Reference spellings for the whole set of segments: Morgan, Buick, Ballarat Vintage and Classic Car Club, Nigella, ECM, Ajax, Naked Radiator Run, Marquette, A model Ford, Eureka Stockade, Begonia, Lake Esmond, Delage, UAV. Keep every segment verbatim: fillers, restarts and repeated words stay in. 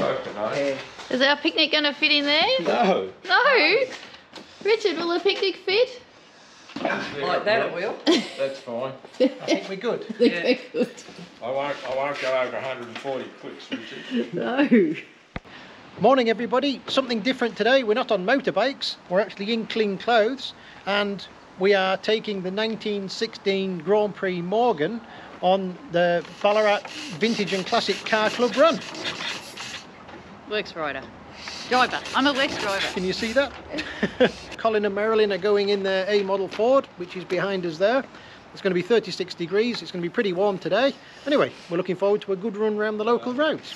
Coconut. Is our picnic going to fit in there? No. No? Richard, will the picnic fit? Like that it will. That's fine. I think we're good. I think yeah. we're good. I won't, I won't go over one hundred and forty clicks, Richard. No. Morning everybody, something different today. We're not on motorbikes, we're actually in clean clothes, and we are taking the nineteen sixteen Grand Prix Morgan on the Ballarat Vintage and Classic Car Club run. Works rider. Driver. I'm a West driver. Can you see that? Colin and Marilyn are going in their A model Ford, which is behind us there. It's going to be thirty-six degrees. It's going to be pretty warm today. Anyway, we're looking forward to a good run around the local roads.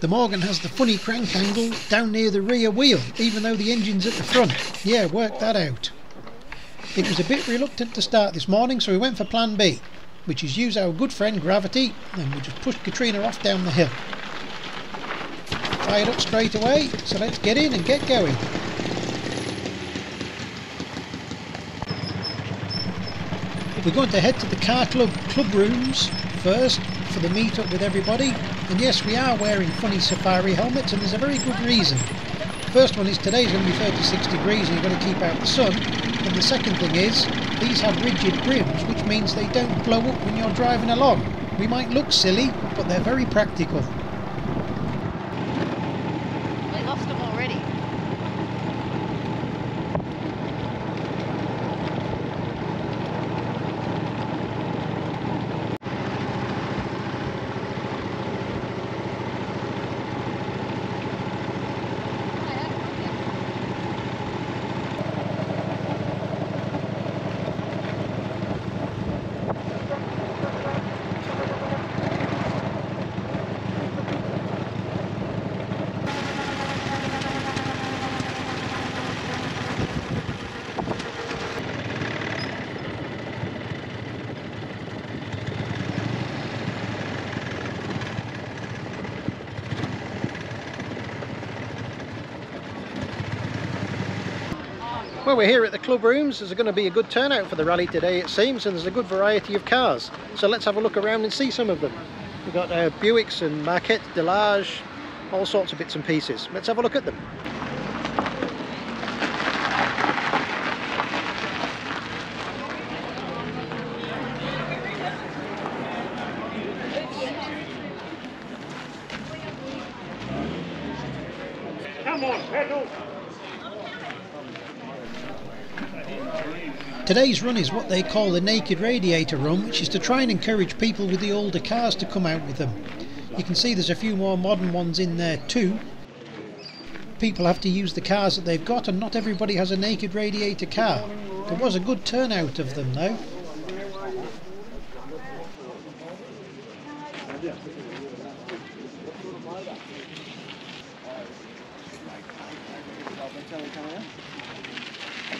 The Morgan has the funny crank angle down near the rear wheel, even though the engine's at the front. Yeah, work that out. It was a bit reluctant to start this morning, so we went for plan B, which is use our good friend gravity, and we just pushed Katrina off down the hill. Fired up straight away, so let's get in and get going. We're going to head to the car club club rooms first for the meet up with everybody. And yes, we are wearing funny safari helmets, and there's a very good reason. First one is today's going to be thirty-six degrees and you've got to keep out the sun. And the second thing is, these have rigid brims, which means they don't blow up when you're driving along. We might look silly, but they're very practical. We lost them already. Well, we're here at the club rooms. There's going to be a good turnout for the rally today, it seems, and there's a good variety of cars. So let's have a look around and see some of them. We've got uh, Buicks and Marquette, Delage, all sorts of bits and pieces. Let's have a look at them. Today's run is what they call the Naked Radiator Run, which is to try and encourage people with the older cars to come out with them. You can see there's a few more modern ones in there too. People have to use the cars that they've got, and not everybody has a Naked Radiator car. There was a good turnout of them though. The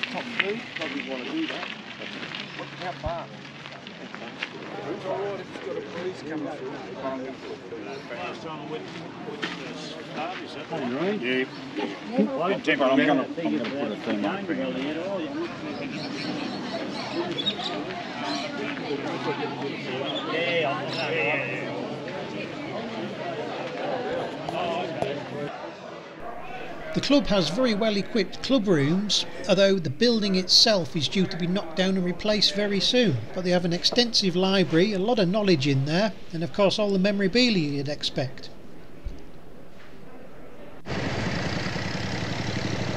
club has very well equipped club rooms, although the building itself is due to be knocked down and replaced very soon. But they have an extensive library, a lot of knowledge in there, and of course all the memorabilia you'd expect.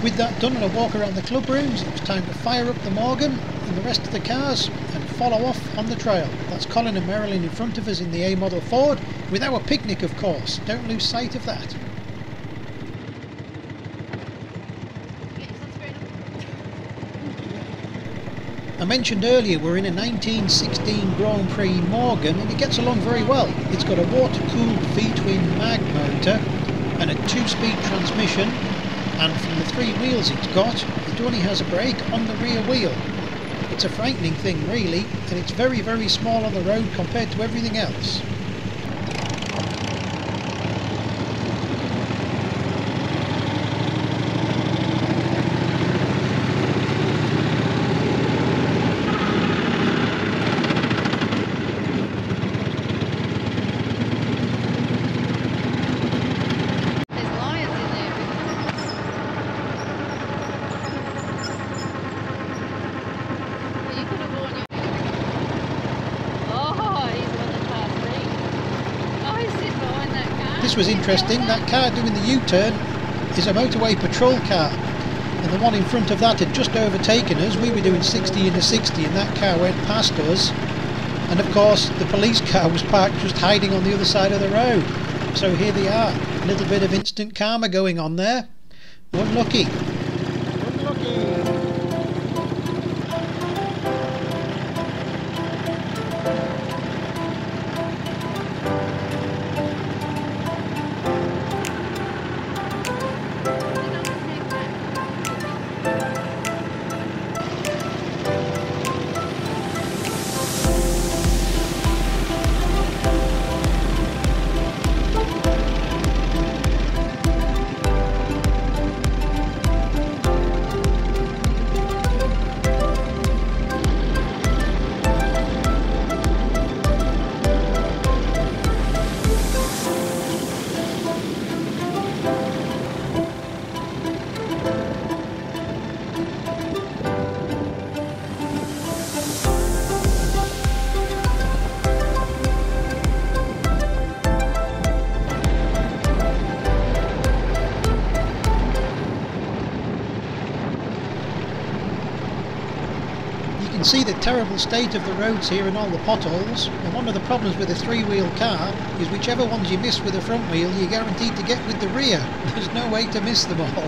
With that done and a walk around the club rooms, it was time to fire up the Morgan and the rest of the cars and follow off on the trail. That's Colin and Marilyn in front of us in the A model Ford, with our picnic of course, don't lose sight of that. I mentioned earlier we're in a nineteen sixteen Grand Prix Morgan, and it gets along very well. It's got a water-cooled V-twin mag motor and a two-speed transmission, and from the three wheels it's got, it only has a brake on the rear wheel. It's a frightening thing really, and it's very very small on the road compared to everything else. This was interesting. That car doing the U-turn is a motorway patrol car, and the one in front of that had just overtaken us. We were doing sixty in the sixty and that car went past us, and of course the police car was parked just hiding on the other side of the road. So here they are, a little bit of instant karma going on there. Unlucky. Unlucky. See the terrible state of the roads here and all the potholes, and one of the problems with a three-wheel car is whichever ones you miss with the front wheel, you're guaranteed to get with the rear. There's no way to miss them all.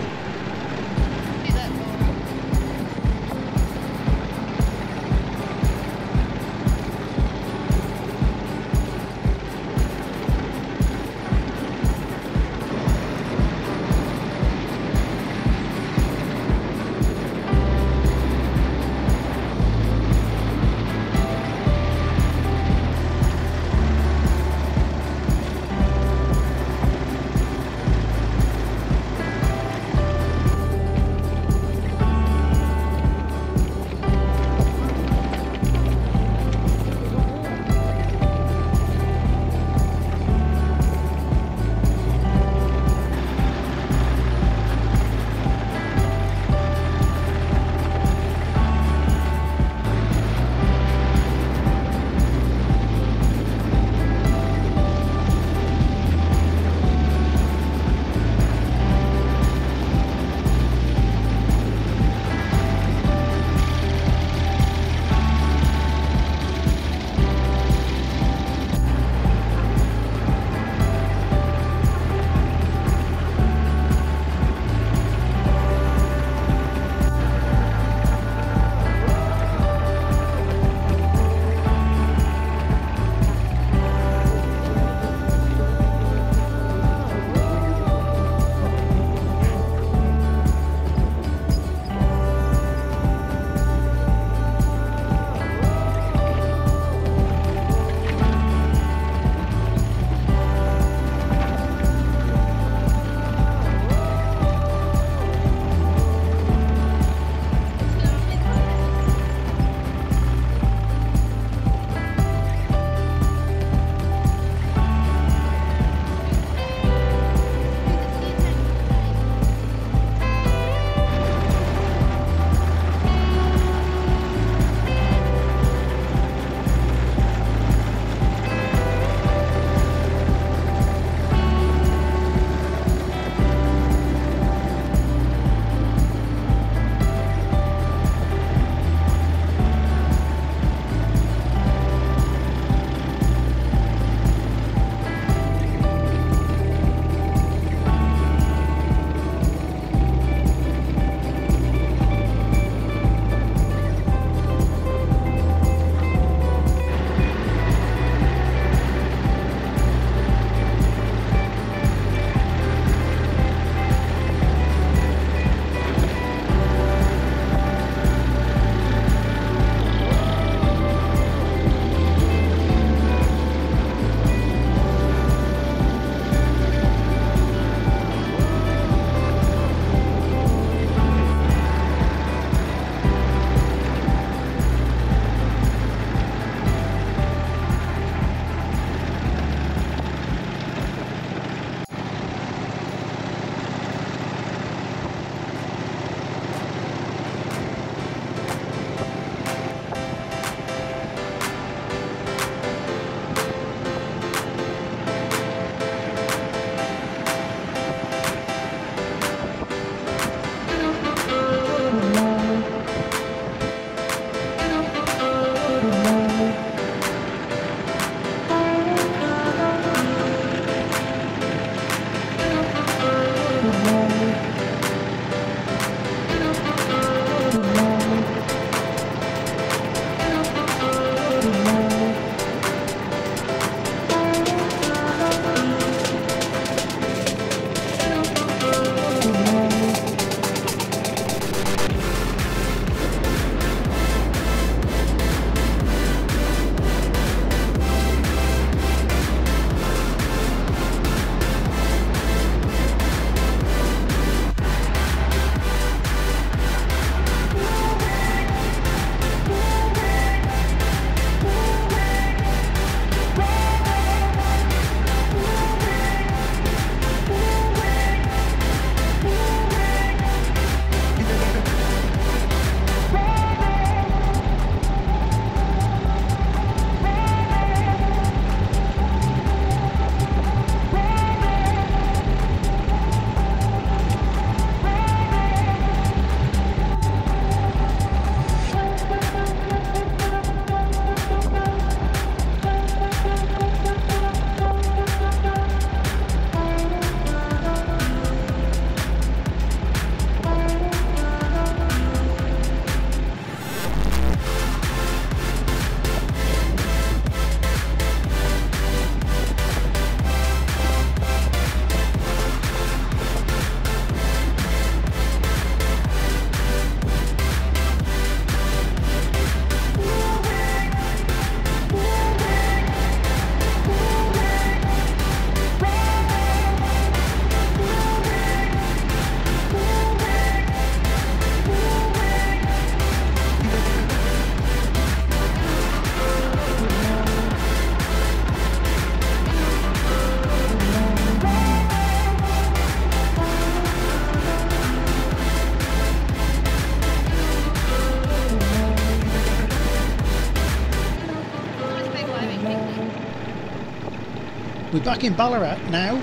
We're back in Ballarat now,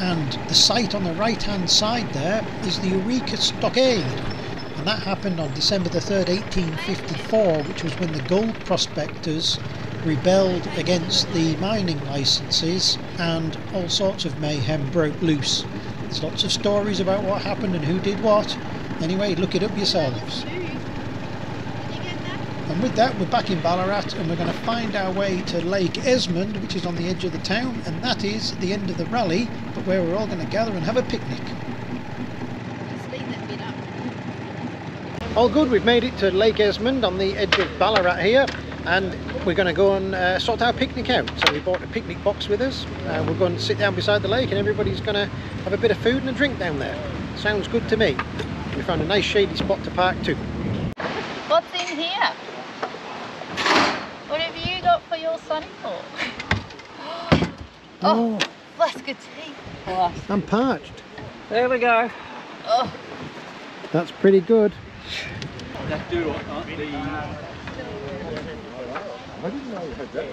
and the site on the right hand side there is the Eureka Stockade, and that happened on December the third, eighteen fifty-four, which was when the gold prospectors rebelled against the mining licenses and all sorts of mayhem broke loose. There's lots of stories about what happened and who did what. Anyway, look it up yourselves. And with that, we're back in Ballarat and we're going to find our way to Lake Esmond, which is on the edge of the town, and that is the end of the rally, but where we're all going to gather and have a picnic. Speed that bit up. All good, we've made it to Lake Esmond on the edge of Ballarat here, and we're going to go and uh, sort our picnic out. So we bought a picnic box with us, uh, we'll go and sit down beside the lake and everybody's going to have a bit of food and a drink down there. Sounds good to me. We found a nice shady spot to park too. What's in here? What have you got for your Sonic Ball? Oh, that's good tea. Oh, I'm parched. There we go. Oh. That's pretty good. That do aren't they? I didn't know you had that.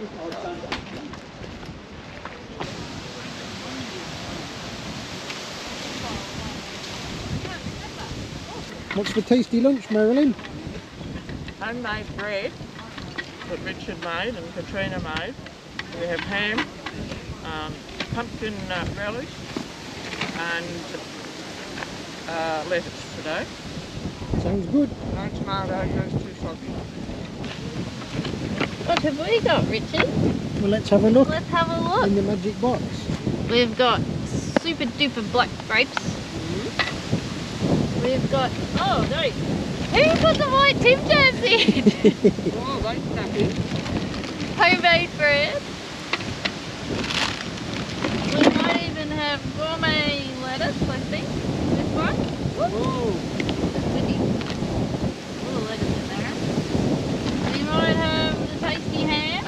What's for tasty lunch, Marilyn? Homemade bread that Richard made and Katrina made. We have ham, um, pumpkin uh, relish and uh, lettuce today. Sounds good. No tomato, goes too soggy. What have we got, Richard? Well, let's have a look. Let's have a look. In the magic box. We've got super duper black grapes. We've got, oh no, who put the white Tim jams in? Oh, that's snappy. Homemade bread. We might even have gourmet lettuce, I think. This one. Whoa. That's pretty. A little lettuce in there. We might have the tasty ham.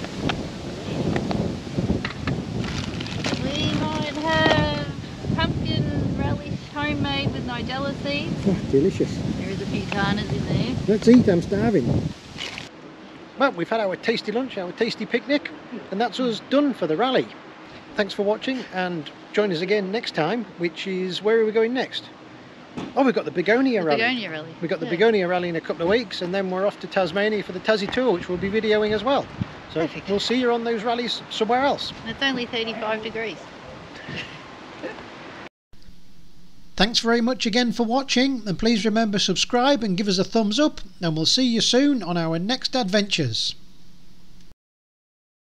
We might have pumpkin relish homemade with Nigella seeds. Oh, delicious. There is a few tarnas in there. Let's eat, I'm starving. Well, we've had our tasty lunch, our tasty picnic, and that's us done for the rally. Thanks for watching, and join us again next time, which is, where are we going next? Oh, we've got the Begonia the rally. Begonia rally. We've got the yeah. Begonia rally in a couple of weeks, and then we're off to Tasmania for the Tassie tour, which we'll be videoing as well. So perfect. We'll see you on those rallies somewhere else. And it's only thirty-five degrees. Thanks very much again for watching, and please remember subscribe and give us a thumbs up, and we'll see you soon on our next adventures.